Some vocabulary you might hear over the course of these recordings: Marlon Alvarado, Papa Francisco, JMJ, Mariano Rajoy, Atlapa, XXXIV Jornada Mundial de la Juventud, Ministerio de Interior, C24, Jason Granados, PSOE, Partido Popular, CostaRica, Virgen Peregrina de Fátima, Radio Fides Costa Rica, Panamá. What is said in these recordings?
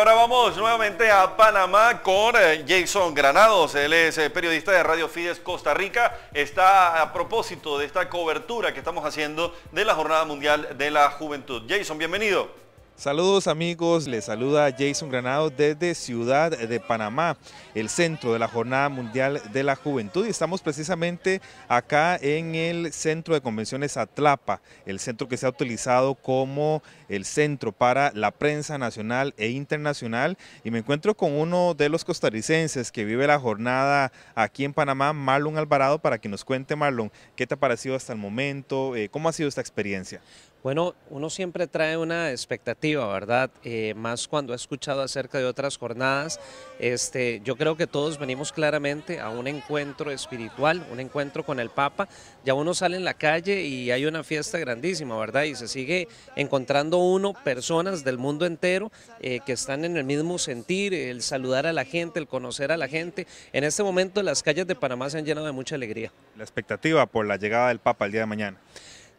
ahora vamos nuevamente a Panamá con Jason Granados. Él es periodista de Radio Fides Costa Rica. Está a propósito de esta cobertura que estamos haciendo de la Jornada Mundial de la Juventud. Jason, bienvenido. Saludos amigos, les saluda Jason Granados desde Ciudad de Panamá, el centro de la Jornada Mundial de la Juventud, y estamos precisamente acá en el centro de convenciones Atlapa, el centro que se ha utilizado como el centro para la prensa nacional e internacional, y me encuentro con uno de los costarricenses que vive la jornada aquí en Panamá, Marlon Alvarado, para que nos cuente. Marlon, ¿qué te ha parecido hasta el momento? ¿Cómo ha sido esta experiencia? Bueno, uno siempre trae una expectativa, ¿verdad? Más cuando he escuchado acerca de otras jornadas. Yo creo que todos venimos claramente a un encuentro espiritual, un encuentro con el Papa. Ya uno sale en la calle y hay una fiesta grandísima, ¿verdad? Y se sigue encontrando uno, personas del mundo entero que están en el mismo sentir, el saludar a la gente, el conocer a la gente. En este momento las calles de Panamá se han llenado de mucha alegría. La expectativa por la llegada del Papa el día de mañana.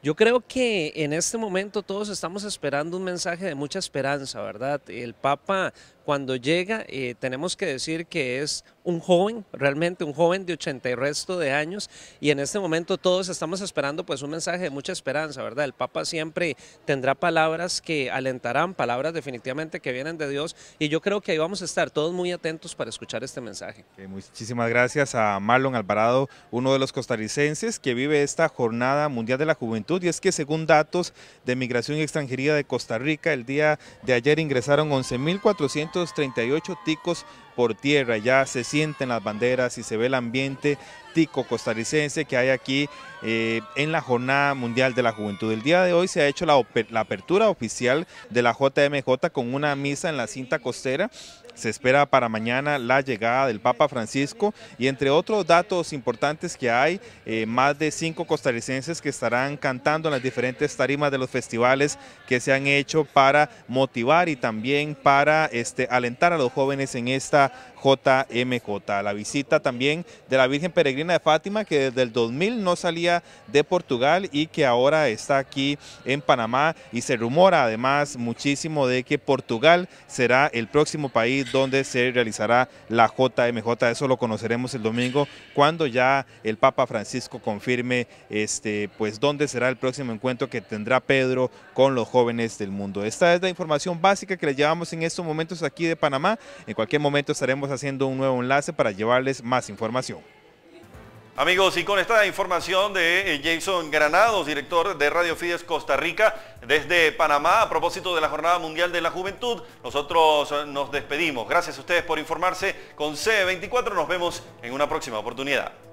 Yo creo que en este momento todos estamos esperando un mensaje de mucha esperanza, ¿verdad? El Papa, cuando llega, tenemos que decir que es un joven, realmente un joven de 80 y resto de años, y en este momento todos estamos esperando pues un mensaje de mucha esperanza, ¿verdad? El Papa siempre tendrá palabras que alentarán, palabras definitivamente que vienen de Dios, y yo creo que ahí vamos a estar todos muy atentos para escuchar este mensaje. Muchísimas gracias a Marlon Alvarado, uno de los costarricenses que vive esta Jornada Mundial de la Juventud. Y es que según datos de Migración y Extranjería de Costa Rica, el día de ayer ingresaron 11.438 ticos por tierra. Ya se sienten las banderas y se ve el ambiente tico costarricense que hay aquí en la Jornada Mundial de la Juventud. El día de hoy se ha hecho la apertura oficial de la JMJ con una misa en la cinta costera. Se espera para mañana la llegada del Papa Francisco, y entre otros datos importantes que hay, más de 5 costarricenses que estarán cantando en las diferentes tarimas de los festivales que se han hecho para motivar y también para alentar a los jóvenes en esta JMJ. La visita también de la Virgen Peregrina de Fátima, que desde el 2000 no salía de Portugal y que ahora está aquí en Panamá, y se rumora además muchísimo de que Portugal será el próximo país donde se realizará la JMJ. Eso lo conoceremos el domingo cuando ya el Papa Francisco confirme pues dónde será el próximo encuentro que tendrá Pedro con los jóvenes del mundo. Esta es la información básica que les llevamos en estos momentos aquí de Panamá. En cualquier momento estaremos haciendo un nuevo enlace para llevarles más información. Amigos, y con esta información de Jason Granados, director de Radio Fides Costa Rica, desde Panamá, a propósito de la Jornada Mundial de la Juventud, nosotros nos despedimos. Gracias a ustedes por informarse con C24. Nos vemos en una próxima oportunidad.